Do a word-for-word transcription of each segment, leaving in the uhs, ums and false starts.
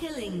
Killing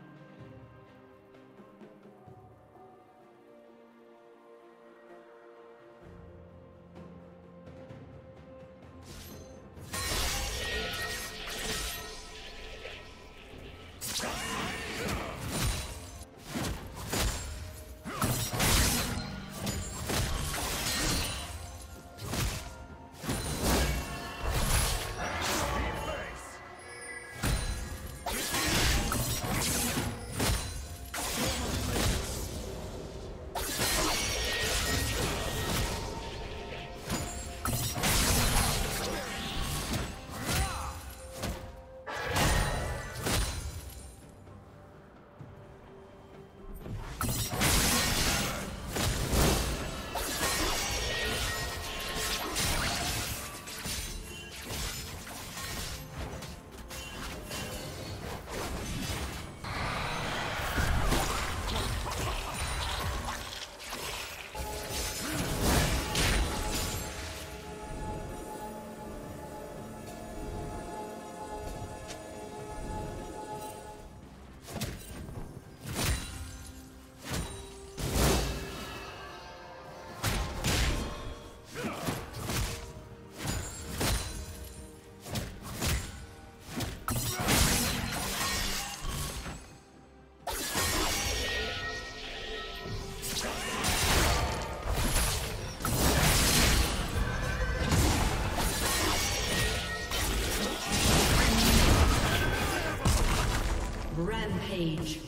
Rampage.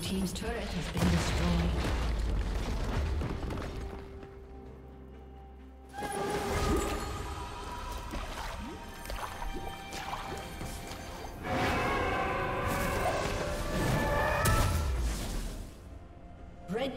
Team's turret has been destroyed. Red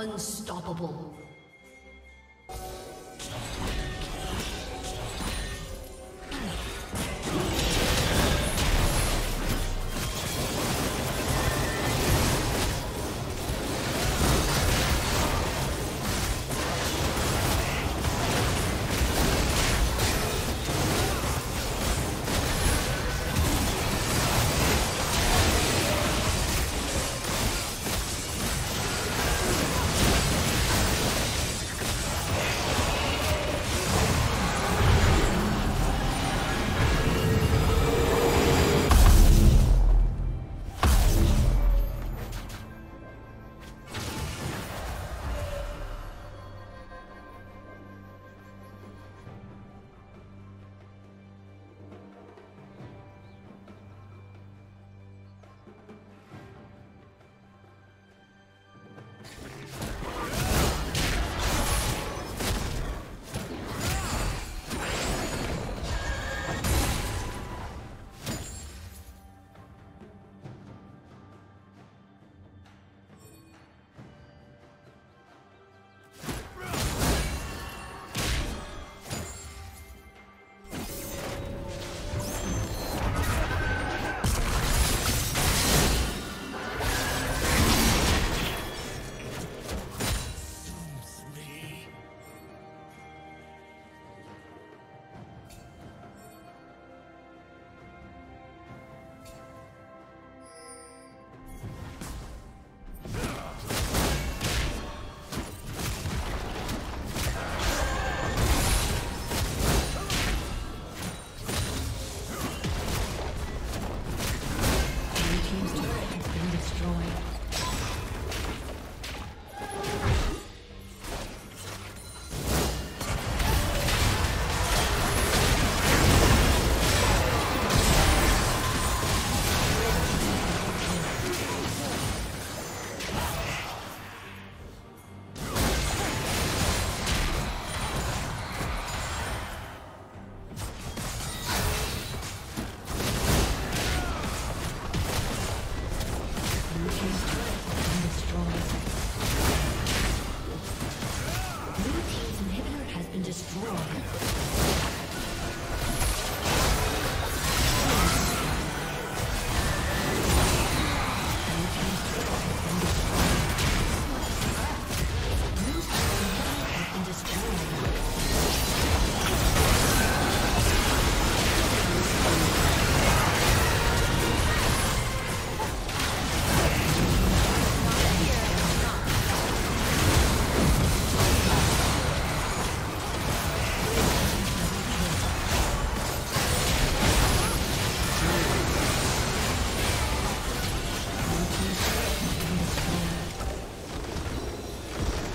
Unstoppable.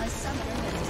Summoner